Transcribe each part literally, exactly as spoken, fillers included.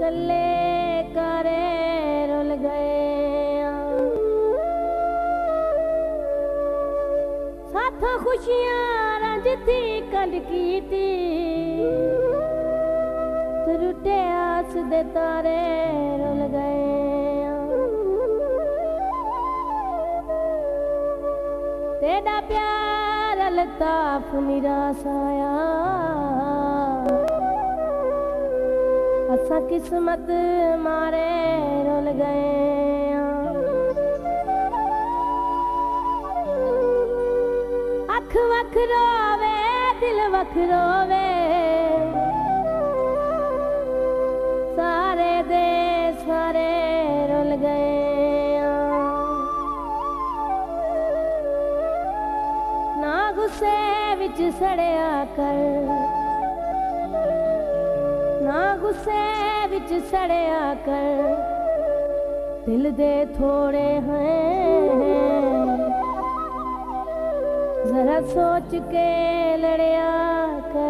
कल्ले करे रुल गए साथ खुशियां रंज थी कल की थी रुटे आस दे तारे रुल गए तेरा प्यार अलताफ मेरा साया असा किस्मत मारे रोल गए अख वख रोवे दिल वख रोवे सारे दे सारे रोल गए ना गुस्से विच सड़िया कर ना गुस्से विच सड़िया कर दिल दे थोड़े हैं जरा सोच के लड़िया कर।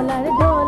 नलर दो।